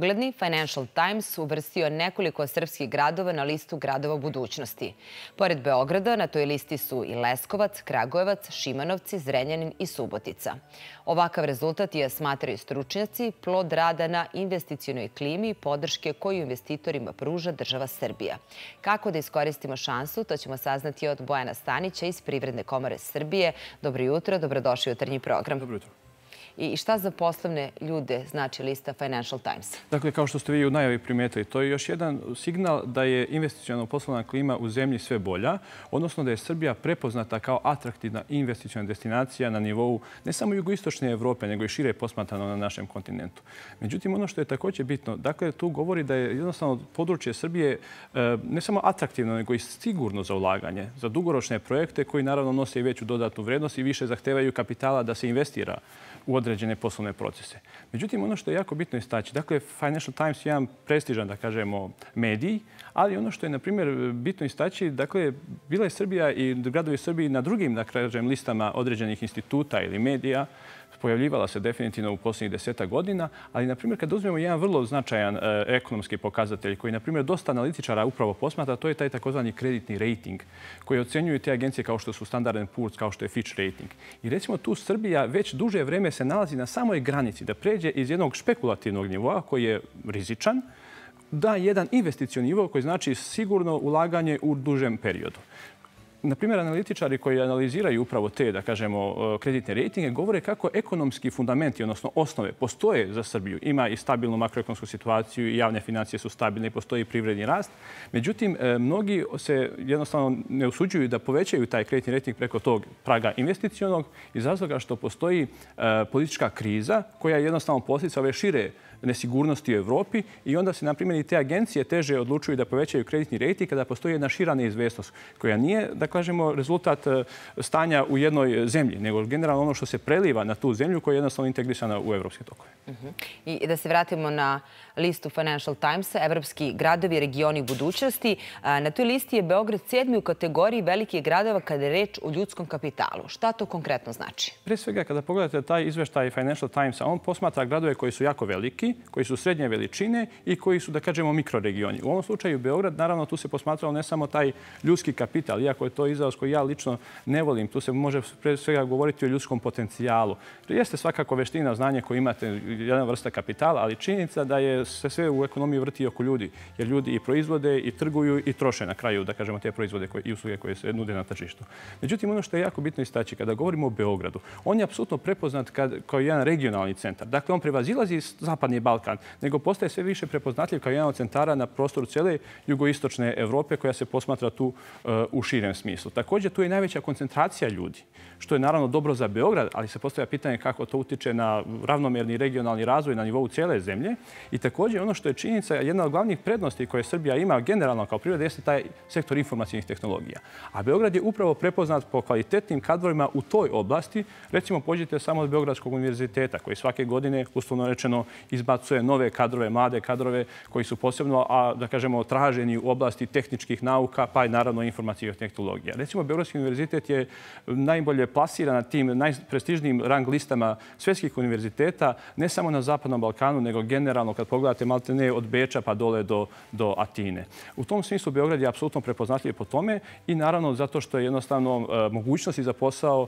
Ugledni Financial Times uvrstio nekoliko srpskih gradova na listu gradova budućnosti. Pored Beograda na toj listi su i Leskovac, Kragujevac, Šimanovci, Zrenjanin i Subotica. Ovakav rezultat je, smatraju stručnjaci, plod rada na investicionoj klimi i podrške koju investitorima pruža država Srbija. Kako da iskoristimo šansu, to ćemo saznati od Bojana Stanića iz Privredne komore Srbije. Dobro jutro, dobrodošli u jutarnji program. Dobro jutro. I šta za poslovne ljude znači lista Financial Times? Dakle, kao što ste vi u najavi primetili, to je još jedan signal da je investicionalno poslovna klima u zemlji sve bolja, odnosno da je Srbija prepoznata kao atraktivna investicionalna destinacija na nivou ne samo jugoistočne Evrope, nego i šire posmatrano na našem kontinentu. Međutim, ono što je također bitno, dakle, tu govori da je jednostavno područje Srbije ne samo atraktivno, nego i sigurno za ulaganje, za dugoročne projekte koji naravno nose veću dodatnu vrednost i više zahtevaju kapitala da se investira u određene poslovne procese. Međutim, ono što je jako bitno istaći, dakle, Financial Times je jedan prestižan, da kažemo, medij, ali ono što je, na primjer, bitno istaći, dakle, bila je Srbija i gradovi Srbije na drugim, da kažem, listama određenih instituta ili medija, pojavljivala se definitivno u posljednjih 10 godina, ali, na primjer, kada uzmemo jedan vrlo značajan ekonomski pokazatelj koji, na primjer, dosta analitičara upravo posmatra, to je taj takozvani kreditni rating koji ocenjuju te agencije kao što su Standard and Poor's, kao što je Fitch rating. I recimo tu Srbija već duže vreme se nalazi na samoj granici da pređe iz jednog špekulativnog nivoa koji je rizičan, da jedan investicioni nivo koji znači sigurno ulaganje u dužem periodu. Na primjer, analitičari koji analiziraju upravo te, da kažemo, kreditne rejtinge govore kako ekonomski fundamenti, odnosno osnove, postoje za Srbiju. Ima i stabilnu makroekonomsku situaciju, i javne financije su stabilne, i postoji privredni rast. Međutim, mnogi se jednostavno ne usuđuju da povećaju taj kreditni rejting preko tog praga investicionog iz razloga što postoji politička kriza koja je jednostavno posljedica ove šire nesigurnosti u Evropi i onda se, na primjer, i te agencije teže odlučuju da povećaju kreditni rejting kada postoji jedna šira neizvesnost koja nije, da kažemo, rezultat stanja u jednoj zemlji, nego generalno ono što se preliva na tu zemlju koja je jednostavno integrisana u evropske tokove. I da se vratimo na listu Financial Timesa, evropski gradovi i regioni budućnosti. Na toj listi je Beograd 7. u kategoriji velikih gradova kada je reč o ljudskom kapitalu. Šta to konkretno znači? Pre svega, kada pogledate taj izveštaj Financial Timesa, on posmatra gradove koji su jako veliki, koji su srednje veličine i koji su, da kažemo, mikroregioni. U ovom slučaju Beograd, naravno, tu se posmatrao ne samo taj ljudski kapital, iako je to izraz koji ja lično ne volim. Tu se može pre svega govoriti o ljudskom potencijalu. Jeste svakako veština, znanje koje imate, jedna vrsta kapitala, ali činjenica da je sve u ekonomiji vrti oko ljudi. Jer ljudi i proizvode, i trguju, i troše na kraju, da kažemo, te proizvode i usluge koje se nude na tržištu. Međutim, ono što je jako bitno istaći, kada govorimo o Beogradu, on je apsolutno prepoznat kao jedan regionalni centar. Dakle, on prevazilazi Zapadni Balkan, nego postaje sve više prepoznatljiv kao jedan od centara na prostoru cele jugoistočne Evrope koja se posmatra tu u širem smislu. Također, tu je najveća koncentracija ljudi, što je naravno dobro za Beograd, ali se postavlja pitanje kako to utiče na ravnomerni regionalni razvoj na nivou cijele zemlje. I također, ono što je činjenica, jedna od glavnih prednosti koje Srbija ima generalno kao privreda jeste taj sektor informacijnih tehnologija. A Beograd je upravo prepoznat po kvalitetnim kadrovima u toj oblasti. Recimo, pođite samo od Beogradskog univerziteta koji svake godine, uslovno rečeno, izbacuje nove kadrove, mlade kadrove koji su posebno, da kažemo, traženi u oblasti tehničkih nauka, pa i naravno informacijnih tehnologija. Recimo, Beogradski univerzitet je najbolje plasiran na tim najprestižnijim rang listama svjetskih univerziteta, ne samo na Zapadnom Balkanu, nego generalno kad pogledate malte ne od Beča pa dole do Atine. U tom smislu Beograd je apsolutno prepoznatljiv po tome i naravno zato što je jednostavno mogućnosti za posao,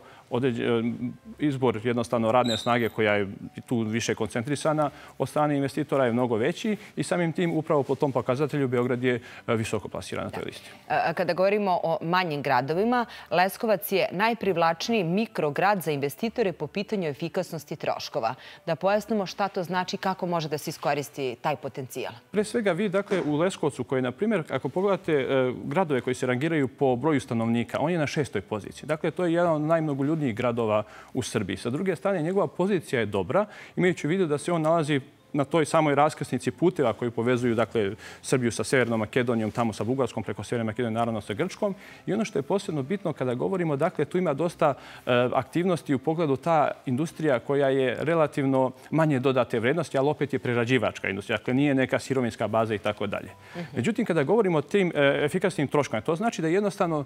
izbor jednostavno radne snage koja je tu više koncentrisana od strane investitora je mnogo veći i samim tim upravo po tom pokazatelju Beograd je visoko plasiran na toj listi. Kada govorimo o manjim gradovima, Leskovac je najprivlačniji mikrograd za investitore po pitanju efikasnosti troškova. Da pojasnimo šta to znači i kako može da se iskoristi taj potencijal. Pre svega vi, dakle, u Leskovcu koji, na primjer, ako pogledate gradove koji se rangiraju po broju stanovnika, on je na 6. poziciji. Dakle, to je jedan od najmnogoljudnijih gradova u Srbiji. Sa druge strane, njegova pozicija je dobra, imajući u vidu da se on nalazi na toj samoj raskrsnici puteva koji povezuju, dakle, Srbiju sa Severnom Makedonijom, tamo sa Bugarskom, preko Severne Makedonije, naravno sa Grčkom. I ono što je posebno bitno kada govorimo, dakle, tu ima dosta aktivnosti u pogledu ta industrija koja je relativno manje dodate vrednosti, ali opet je prerađivačka industrija, dakle, nije neka sirovinska baza i tako dalje. Međutim, kada govorimo o tim efikasnim troškovima, to znači da jednostavno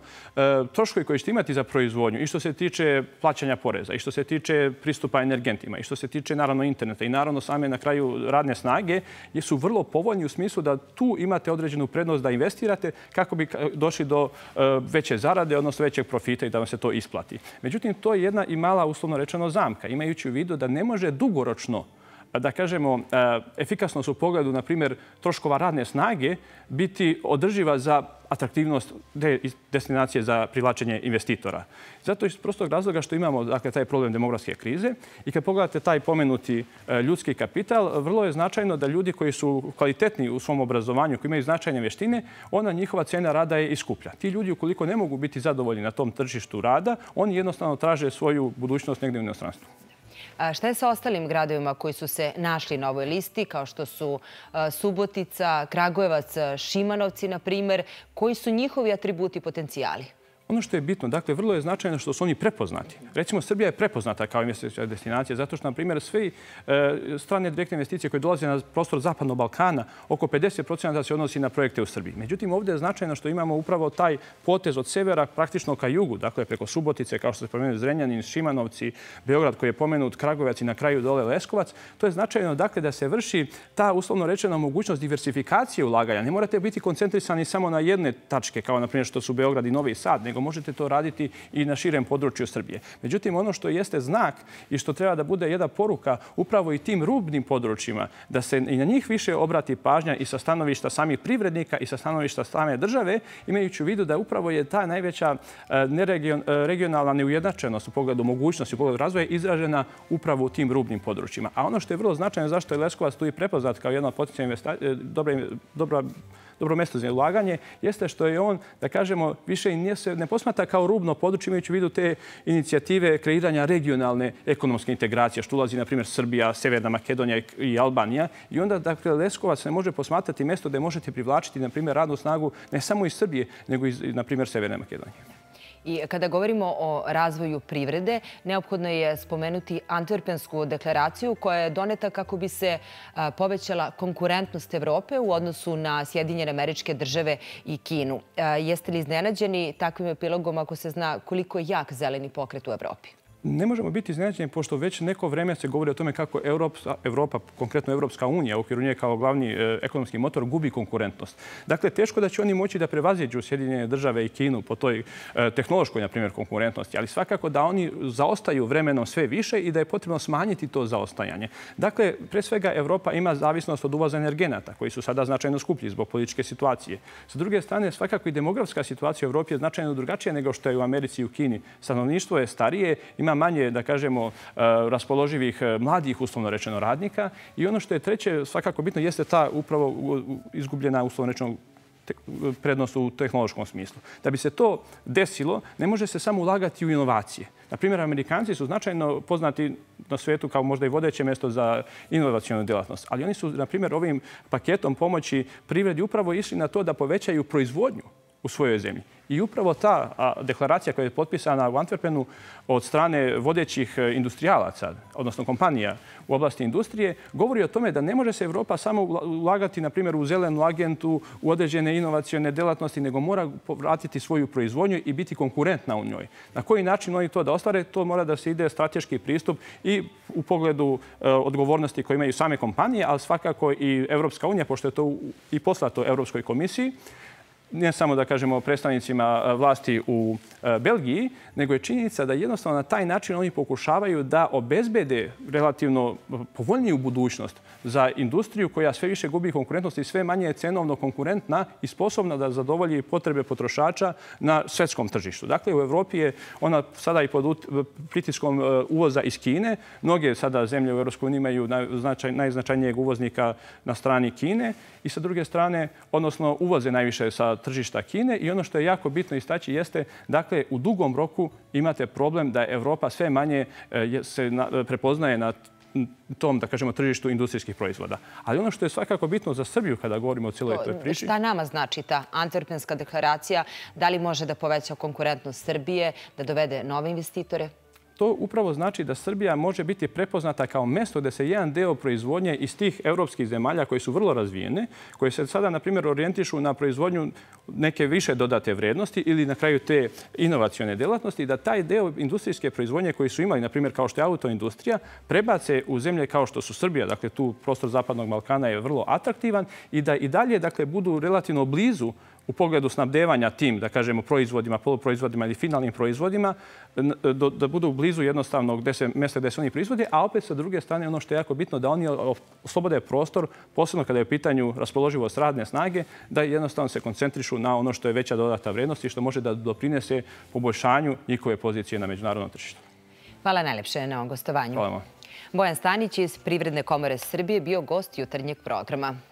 troškovi koji ćete imati za proizvodnju i što se tiče plaćanja poreza, i što se tiče pristupa energentima, i što se tiče naravno interneta i naravno same na kraju radne snage su vrlo povoljni u smislu da tu imate određenu prednost da investirate kako bi došli do veće zarade, odnosno većeg profita i da vam se to isplati. Međutim, to je jedna i mala, uslovno rečeno, zamka, imajući u vidu da ne može dugoročno, da kažemo, efikasnost u pogledu, na primjer, troškova radne snage biti održiva za atraktivnost destinacije za privlačenje investitora. Zato je iz prostog razloga što imamo taj problem demografske krize i kad pogledate taj pomenuti ljudski kapital, vrlo je značajno da ljudi koji su kvalitetni u svom obrazovanju, koji imaju značajne vještine, ona njihova cijena rada je iskuplja. Ti ljudi, ukoliko ne mogu biti zadovoljni na tom tržištu rada, oni jednostavno traže svoju budućnost negdje u inostranstvu. Šta je sa ostalim gradovima koji su se našli na ovoj listi, kao što su Subotica, Kragujevac, Šimanovci, na primjer? Koji su njihovi atributi i potencijali? Ono što je bitno, dakle, vrlo je značajno što su oni prepoznati. Recimo, Srbija je prepoznata kao investicijska destinacija zato što, na primjer, sve strane direktne investicije koje dolaze na prostor Zapadnog Balkana, oko 50% se odnosi na projekte u Srbiji. Međutim, ovdje je značajno što imamo upravo taj potez od severa praktično ka jugu, dakle, preko Subotice, kao što se pomenuli Zrenjanin, Šimanovci, Beograd koji je pomenut, Kragujevac i na kraju dole Leskovac. To je značajno, dakle, da se vrši ta, uslovno rečeno, mogućnost diversifikacije ulaganja. Ne morate biti koncentrisani samo na jedne tačke, kao, na primjer, što su Beograd i Novi Sad, nego možete to raditi i na širem području Srbije. Međutim, ono što jeste znak i što treba da bude jedna poruka upravo i tim rubnim područjima, da se i na njih više obrati pažnja i sa stanovišta samih privrednika i sa stanovišta same države, imajući u vidu da upravo je ta najveća regionalna neujednačenost u pogledu mogućnosti, u pogledu razvoja izražena upravo u tim rubnim područjima. A ono što je vrlo značajno zašto je Leskovac tu i prepoznat kao jedna potencijalna dobro mjesto za ulaganje, jeste što je on, da kažemo, više i ne posmatra kao rubno područje, imajući u vidu te inicijative kreiranja regionalne ekonomske integracije, što ulazi, na primjer, Srbija, Severna Makedonija i Albanija. I onda, dakle, Leskovac ne može posmatrati mjesto gdje možete privlačiti, na primjer, radnu snagu ne samo iz Srbije, nego i, na primjer, Severne Makedonije. I kada govorimo o razvoju privrede, neophodno je spomenuti Antverpensku deklaraciju koja je doneta kako bi se povećala konkurentnost Evrope u odnosu na Sjedinjene Američke Države i Kinu. Jeste li iznenađeni takvim epilogom ako se zna koliko je jak zeleni pokret u Evropi? Ne možemo biti iznenađeni, pošto već neko vreme se govori o tome kako Evropa, konkretno Evropska unija, u okviru nje kao glavni ekonomski motor, gubi konkurentnost. Dakle, teško da će oni moći da prevaziđu Sjedinjene Države i Kinu po toj tehnološkoj, na primjer, konkurentnosti, ali svakako da oni zaostaju vremenom sve više i da je potrebno smanjiti to zaostajanje. Dakle, pre svega, Evropa ima zavisnost od uvoza energenata, koji su sada značajno skuplji zbog političke situacije. Sa druge strane, svakako i demografska situacija u Evropi je značajno drugačija nego što je u Americi i u Kini. Stanovništvo je starije, manje, da kažemo, raspoloživih mladih, uslovno rečeno, radnika. I ono što je treće, svakako bitno, jeste ta upravo izgubljena, uslovno rečeno, prednost u tehnološkom smislu. Da bi se to desilo, ne može se samo ulagati u inovacije. Na primjer, Amerikanci su značajno poznati na svijetu kao možda i vodeće mjesto za inovacionu djelatnost. Ali oni su, na primjer, ovim paketom pomoći privredi upravo išli na to da povećaju proizvodnju u svojoj zemlji. I upravo ta deklaracija koja je potpisana u Antverpenu od strane vodećih industrijalaca, odnosno kompanija u oblasti industrije, govori o tome da ne može se Evropa samo ulagati, na primjer, u zelenu agendu, u određene inovacione djelatnosti, nego mora povratiti svoju proizvodnju i biti konkurentna u njoj. Na koji način oni to da ostvare, to mora da se ide strateški pristup i u pogledu odgovornosti koje imaju same kompanije, ali svakako i Evropska unija, pošto je to i poslato Evropskoj komisiji, ne samo, da kažemo, predstavnicima vlasti u Belgiji, nego je činjenica da jednostavno na taj način oni pokušavaju da obezbede relativno povoljniju budućnost za industriju koja sve više gubi konkurentnost i sve manje je cenovno konkurentna i sposobna da zadovolji potrebe potrošača na svjetskom tržištu. Dakle, u Evropi je ona sada i pod pritiskom uvoza iz Kine. Mnoge sada zemlje u EU imaju najznačajnijeg uvoznika na strani Kine i sa druge strane, odnosno uvoze najviše sa tržišta Kine i ono što je jako bitno istaći jeste, dakle, u dugom roku imate problem da Evropa sve manje se prepoznaje na tom, da kažemo, tržištu industrijskih proizvoda. Ali ono što je svakako bitno za Srbiju kada govorimo o cijeloj toj priči... Šta nama znači ta Antverpenska deklaracija? Da li može da poveća konkurentnost Srbije, da dovede nove investitore? to upravo znači da Srbija može biti prepoznata kao mesto gdje se jedan deo proizvodnje iz tih evropskih zemalja koje su vrlo razvijene, koje se sada, na primjer, orijentišu na proizvodnju neke više dodate vrednosti ili na kraju te inovacione djelatnosti, da taj deo industrijske proizvodnje koji su imali, na primjer, kao što je autoindustrija, prebace u zemlje kao što su Srbija. Dakle, tu prostor Zapadnog Balkana je vrlo atraktivan i da i dalje budu relativno blizu u pogledu snabdevanja tim, da kažemo, proizvodima, poluproizvodima ili finalnim proizvodima, da budu blizu jednostavno mjesta gdje se oni proizvode, a opet sa druge strane ono što je jako bitno, da oni oslobode prostor, posebno kada je u pitanju raspoloživost radne snage, da jednostavno se koncentrišu na ono što je veća dodata vrednost i što može da doprinese poboljšanju njihove pozicije na međunarodnom tržištu. Hvala najljepše na ovom gostovanju. Hvala vam. Bojan Stanić iz Privredne komore Srbije bio gost jutarnjeg programa.